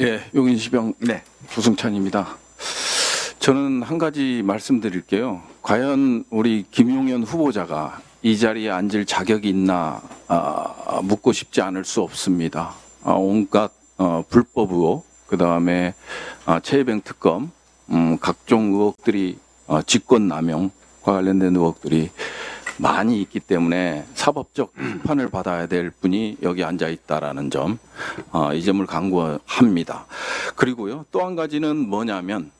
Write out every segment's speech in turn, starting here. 예, 용인시병 네. 조승찬입니다. 저는 한 가지 말씀드릴게요. 과연 우리 김용현 후보자가 이 자리에 앉을 자격이 있나 묻고 싶지 않을 수 없습니다. 온갖 불법 의혹, 그 다음에 체해병 특검, 각종 의혹들이 직권남용과 관련된 의혹들이 많이 있기 때문에 사법적 심판을 받아야 될 분이 여기 앉아 있다라는 점, 이 점을 강구합니다. 그리고요, 또 한 가지는 뭐냐면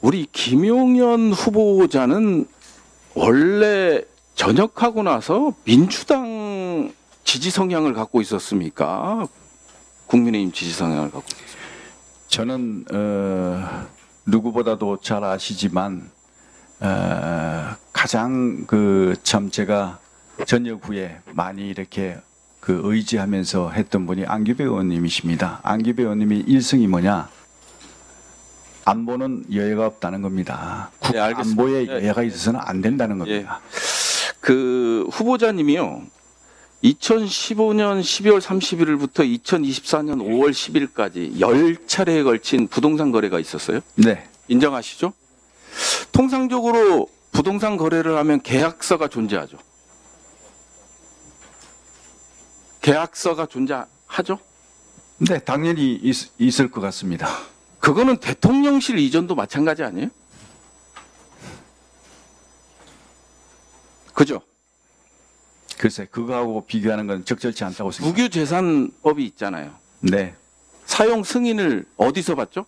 우리 김용현 후보자는 원래 전역하고 나서 민주당 지지 성향을 갖고 있었습니까? 국민의힘 지지 성향을 갖고 있었습니까? 저는 누구보다도 잘 아시지만 가장 제가 전역 후에 많이 이렇게 의지하면서 했던 분이 안규배 의원님이십니다. 안규배 의원님이 일성이 뭐냐? 안보는 여해가 없다는 겁니다. 네, 안보에 여해가 있어서는 안 된다는 겁니다. 예. 후보자님이요. 2015년 12월 31일부터 2024년 5월 10일까지 10차례에 걸친 부동산 거래가 있었어요. 네. 인정하시죠? 통상적으로 부동산 거래를 하면 계약서가 존재하죠. 계약서가 존재하죠? 네, 당연히 있을 것 같습니다. 그거는 대통령실 이전도 마찬가지 아니에요? 그죠? 글쎄, 그거하고 비교하는 건 적절치 않다고 생각합니다. 무교재산법이 있잖아요. 네. 사용 승인을 어디서 받죠?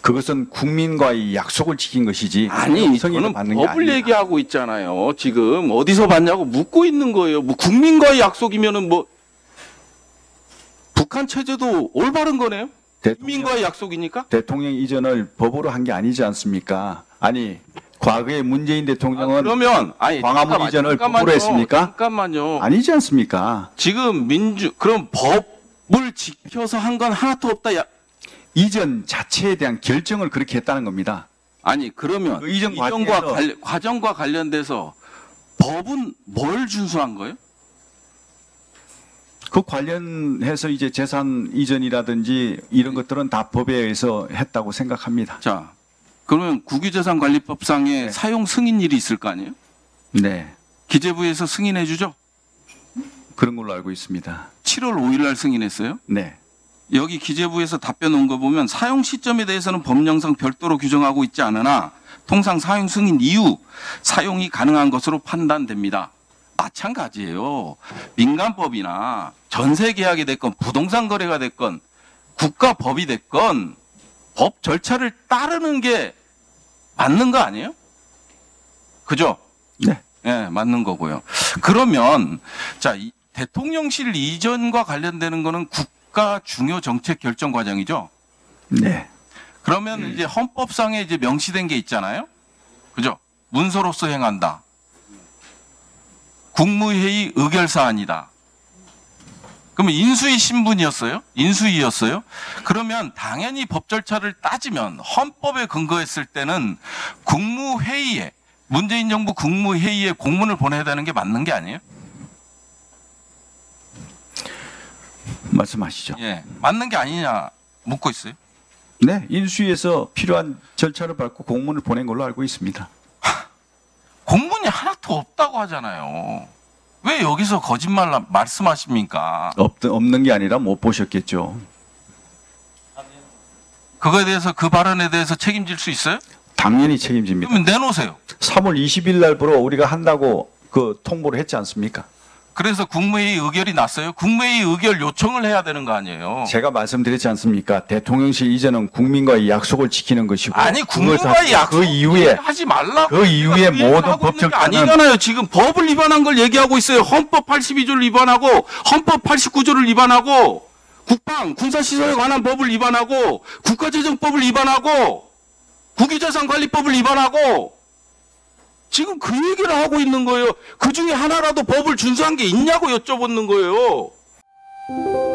그것은 국민과의 약속을 지킨 것이지. 아니, 저는 법을 얘기하고 있잖아요. 지금 어디서 받냐고 묻고 있는 거예요. 뭐 국민과의 약속이면은 뭐 북한 체제도 올바른 거네요. 국민과의 약속이니까? 대통령 이전을 법으로 한 게 아니지 않습니까? 아니. 과거에 문재인 대통령은 광화문 이전을 법으로 했습니까? 잠깐만요. 아니지 않습니까? 지금 그럼 법을 지켜서 한 건 하나도 없다. 이전 자체에 대한 결정을 그렇게 했다는 겁니다. 아니, 그러면 그 과정과 관련돼서 법은 뭘 준수한 거예요? 그 관련해서 이제 재산 이전이라든지 이런 것들은 다 법에 의해서 했다고 생각합니다. 자. 그러면 국유재산관리법상에 네. 사용 승인일이 있을 거 아니에요? 네. 기재부에서 승인해 주죠? 그런 걸로 알고 있습니다. 7월 5일 날 승인했어요? 네. 여기 기재부에서 답변 온 거 보면 사용 시점에 대해서는 법령상 별도로 규정하고 있지 않으나 통상 사용 승인 이후 사용이 가능한 것으로 판단됩니다. 마찬가지예요. 민간법이나 전세 계약이 됐건 부동산 거래가 됐건 국가법이 됐건 법 절차를 따르는 게 맞는 거 아니에요? 그죠? 네. 네, 맞는 거고요. 그러면, 자, 이 대통령실 이전과 관련되는 거는 국가 중요 정책 결정 과정이죠? 네. 그러면 이제 헌법상에 이제 명시된 게 있잖아요? 그죠? 문서로서 행한다. 국무회의 의결사안이다. 그러면 인수위 신분이었어요? 인수위였어요? 그러면 당연히 법 절차를 따지면 헌법에 근거했을 때는 국무회의에, 문재인 정부 국무회의에 공문을 보내야 되는 게 맞는 게 아니에요? 말씀하시죠. 예, 맞는 게 아니냐 묻고 있어요? 네, 인수위에서 필요한 절차를 밟고 공문을 보낸 걸로 알고 있습니다. 공문이 하나도 없다고 하잖아요. 왜 여기서 거짓말 말씀하십니까? 없는 게 아니라 못 보셨겠죠. 그거에 대해서 그 발언에 대해서 책임질 수 있어요? 당연히 책임집니다. 그러면 내놓으세요. 3월 20일 날부로 우리가 한다고 통보를 했지 않습니까? 그래서 국무회의 의결이 났어요? 국무회의 의결 요청을 해야 되는 거 아니에요? 제가 말씀드렸지 않습니까? 대통령실 이전은 국민과의 약속을 지키는 것이고. 아니, 국민과의 약속을 하지 말라고. 그 이후에 모든 법적 아니잖아요. 지금 법을 위반한 걸 얘기하고 있어요. 헌법 82조를 위반하고 헌법 89조를 위반하고 국방, 군사시설에 관한 법을 위반하고 국가재정법을 위반하고 국유재산관리법을 위반하고 지금 그 얘기를 하고 있는 거예요. 그 중에 하나라도 법을 준수한 게 있냐고 여쭤보는 거예요.